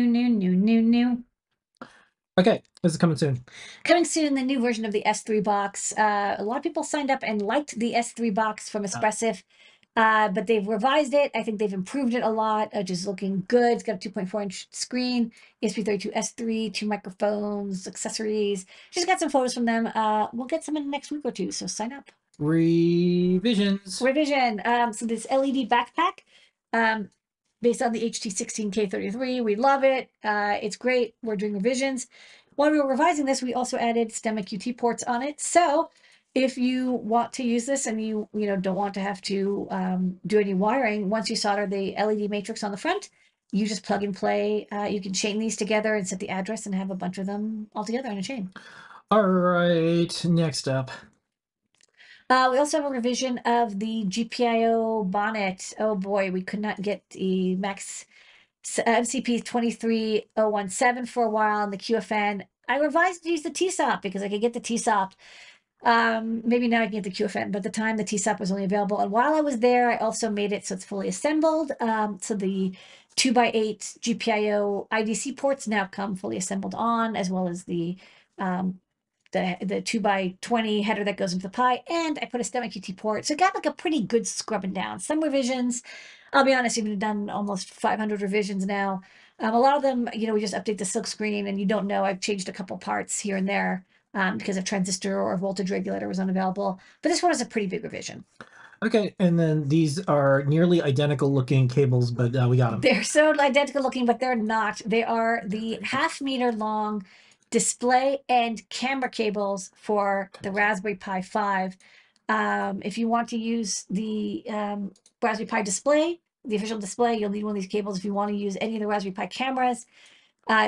New. Okay, this is coming soon. Coming soon, the new version of the S3 box. A lot of people signed up and liked the S3 box from Espressif, but they've revised it. I think they've improved it a lot. Just looking good. It's got a 2.4-inch screen, ESP32-S3, 2 microphones, accessories. Just got some photos from them. We'll get some in the next week or two, so sign up. Revision. So this LED backpack, based on the HT16K33, we love it. It's great. We're doing revisions. While we were revising this, we also added STEMMA QT ports on it. So if you want to use this and you don't want to have to do any wiring, once you solder the LED matrix on the front, you just plug and play. You can chain these together and set the address and have a bunch of them all together on a chain. All right, next up. We also have a revision of the GPIO bonnet. Oh boy, we could not get the max MCP23017 for a while, and the QFN. I revised to use the TSOP because I could get the TSOP. Maybe now I can get the QFN, but at the time the TSOP was only available. And while I was there, I also made it so it's fully assembled. So the 2x8 GPIO IDC ports now come fully assembled on, as well as the 2x20 header that goes into the Pi, and I put a STEMMA QT port. So it got like a pretty good scrubbing down. Some revisions, I'll be honest, we've done almost 500 revisions now. A lot of them, we just update the silk screen and you don't know. I've changed a couple parts here and there because a transistor or a voltage regulator was unavailable. But this one is a pretty big revision. Okay, and then these are nearly identical looking cables, but we got them. They're so identical looking, but they're not. They are the half-meter long display and camera cables for the Raspberry Pi 5. If you want to use the Raspberry Pi display, the official display, you'll need one of these cables. If you want to use any of the Raspberry Pi cameras,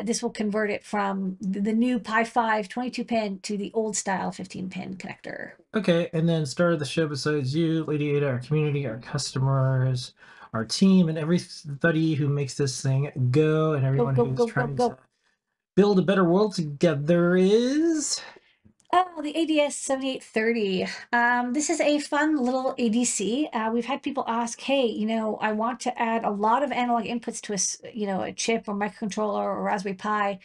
this will convert it from the new Pi 5 22-pin to the old style 15-pin connector. Okay, and then star of the show besides you, Lady Ada, our community, our customers, our team, and everybody who makes this thing go, and everyone who's trying to build a better world together is... Oh, the ADS7830. This is a fun little ADC. We've had people ask, hey, I want to add a lot of analog inputs to a chip or microcontroller or Raspberry Pi.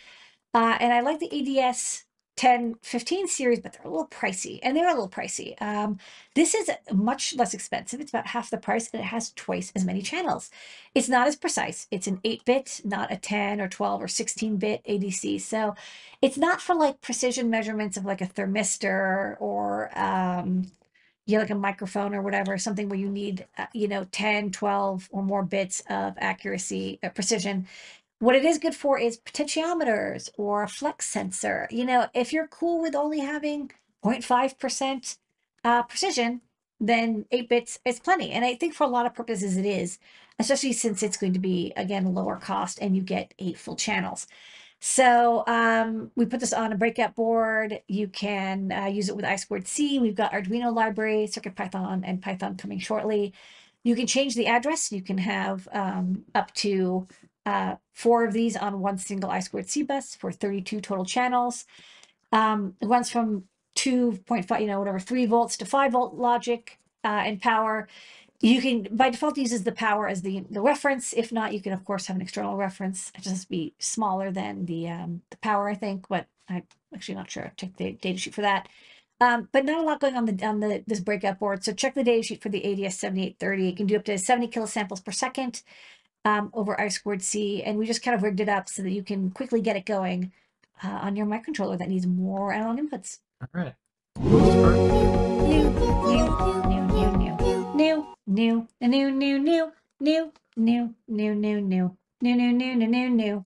And I like the ADS1015 series, but they're a little pricey. This is much less expensive. It's about half the price, and it has twice as many channels. It's not as precise. It's an 8-bit, not a 10 or 12 or 16-bit ADC. So it's not for like precision measurements of like a thermistor or like a microphone or whatever, something where you need 10, 12 or more bits of accuracy, precision. What it is good for is potentiometers or a flex sensor. If you're cool with only having 0.5% precision, then 8 bits is plenty. And I think for a lot of purposes it is, especially since it's going to be, again, lower cost and you get 8 full channels. So we put this on a breakout board. You can use it with I2C. We've got Arduino library, CircuitPython, and Python coming shortly. You can change the address. You can have up to 4 of these on one single I2C bus for 32 total channels. It runs from 2.5, 3 volts to 5-volt logic and power. You can, by default, uses the power as the reference. If not, you can, of course, have an external reference. It just has to be smaller than the power, I think, but I'm actually not sure. I checked the data sheet for that. But not a lot going on this breakout board. So check the data sheet for the ADS7830. It can do up to 70 kilosamples per second. Over I2C, and we just kind of rigged it up so that you can quickly get it going on your microcontroller that needs more analog inputs. All right. New.